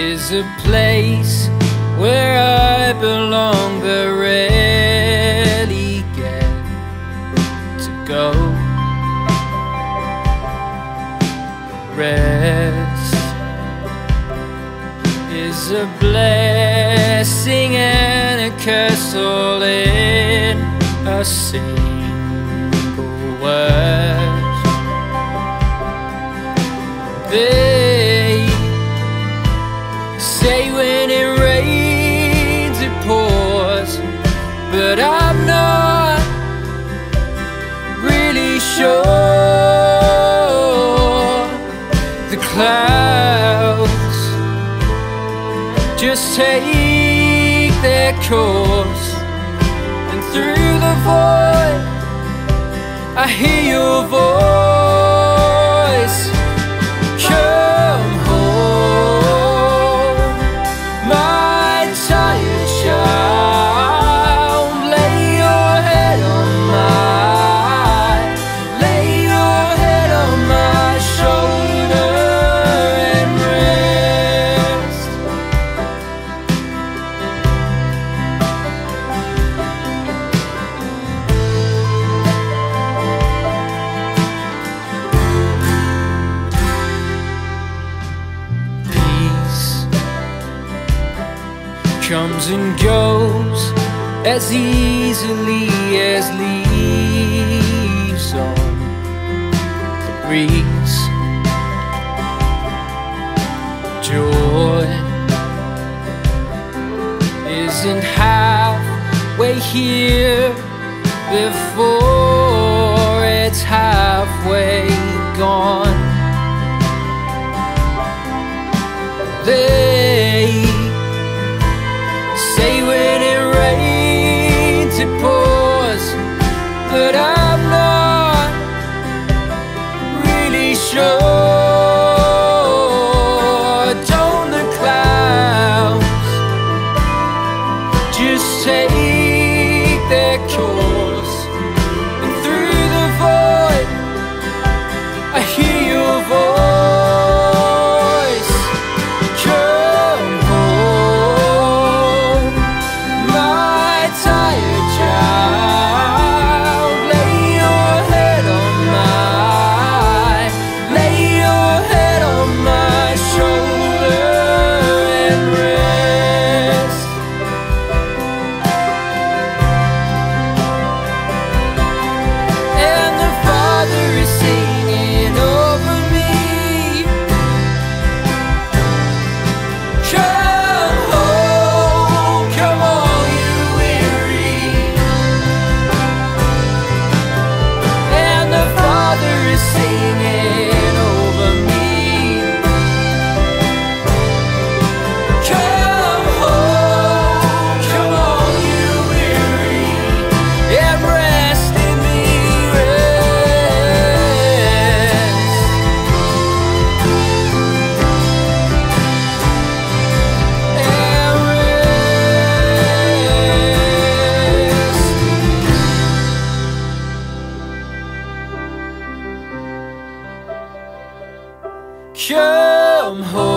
is a place where I belong, but rarely get to go. Rest is a blessing and a curse, all in a single word. They say when it rains it pours, but I'm not really sure. The clouds just take their course, and through the void I hear your voice. Come home, my tired child, lay your head on mine, lay your head on my shoulder and rest. Comes and goes as easily as leaves on the breeze. Joy isn't halfway here before it's halfway gone. But I'm not really sure. Don't the clouds just take their course, and through the void I hear your voice. Come home, my tired child, singing over me. Come home, come on you weary, and rest in me, rest and rest. Come home.